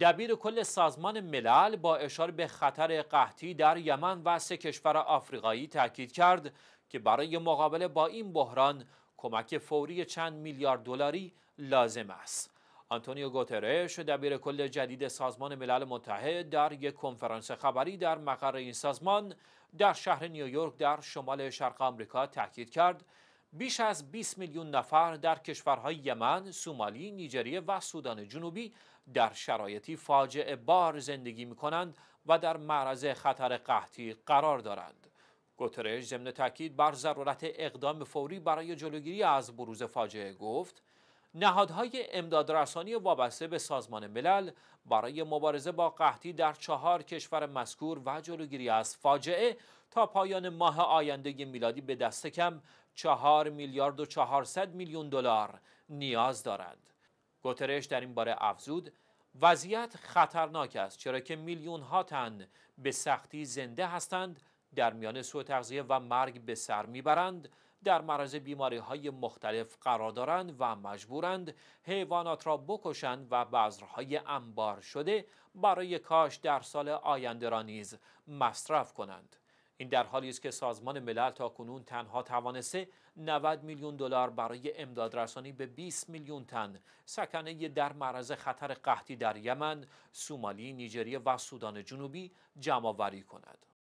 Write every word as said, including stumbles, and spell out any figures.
دبیر کل سازمان ملل با اشاره به خطر قحطی در یمن و سه کشور آفریقایی تاکید کرد که برای مقابله با این بحران کمک فوری چند میلیارد دلاری لازم است. آنتونیو گوترش، دبیر کل جدید سازمان ملل متحد، در یک کنفرانس خبری در مقر این سازمان در شهر نیویورک در شمال شرق آمریکا تاکید کرد بیش از بیست میلیون نفر در کشورهای یمن، سومالی، نیجریه و سودان جنوبی در شرایطی فاجعه بار زندگی می‌کنند و در معرض خطر قحطی قرار دارند. گوترش ضمن تاکید بر ضرورت اقدام فوری برای جلوگیری از بروز فاجعه گفت نهادهای امدادرسانی وابسته به سازمان ملل برای مبارزه با قحطی در چهار کشور مذکور و جلوگیری از فاجعه تا پایان ماه آینده میلادی به دست کم چهار میلیارد و چهارصد میلیون دلار نیاز دارند. گوترش در این باره افزود وضعیت خطرناک است چرا که میلیون ها تن به سختی زنده هستند، در میان سوء تغذیه و مرگ به سر میبرند، در معرض بیماری‌های مختلف قرار دارند و مجبورند حیوانات را بکشند و بذرهای انبار شده برای کاش در سال آینده را نیز مصرف کنند. این در حالی است که سازمان ملل تاکنون تنها توانسته نود میلیون دلار برای امدادرسانی به بیست میلیون تن سکنه در معرض خطر قحطی در یمن، سومالی، نیجریه و سودان جنوبی جمع‌آوری کند.